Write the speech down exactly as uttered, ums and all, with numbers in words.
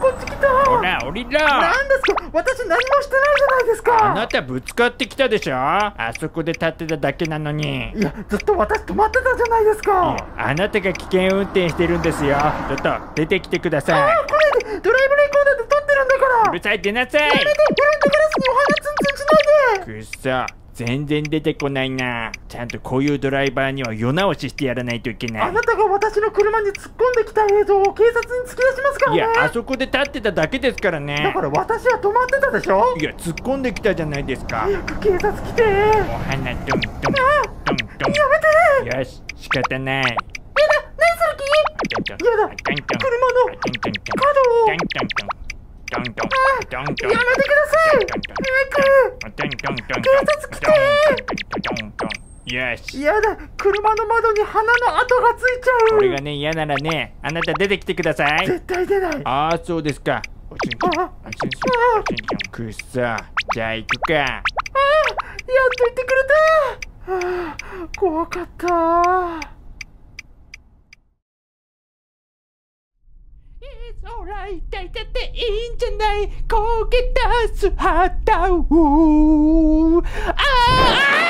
こっち来た。ほら降りろ。なんですか、私何もしてないじゃないですか。あなたぶつかってきたでしょ。あそこで立ってただけなのに。いや、ずっと私止まってたじゃないですか。あなたが危険運転してるんですよ。ちょっと出てきてください。ああ、これドライブレコーダーで撮ってるんだから。うるさい、出なさい。やめて、フロントガラスにお花ツンツンしないで。くっそ、全然出てこないな。ちゃんとこういうドライバーには世直ししてやらないといけない。あなたが私の車に突っ込んできた映像を警察に突き出しますからね。いや、あそこで立ってただけですからね。だから私は止まってたでしょ。いや、突っ込んできたじゃないですか。早く警察来て。お花ドンドンドンドン。やめて。よし、仕方ない。やだ、何する気。やだ、車の角を。やめてください。警察来て。よし。やだ、車の窓に花の跡がついちゃう。これがね、嫌ならね、あなた出てきてください。絶対出ない。ああ、そうですか。おしんちゃん、おしんちゃん、おしんちゃん。くっそ、じゃあ行くか。ああ、やっと言ってくれた。はあ、怖かった。オーライ、抱いたっていいんじゃない。焦げ出す肌を。ああ。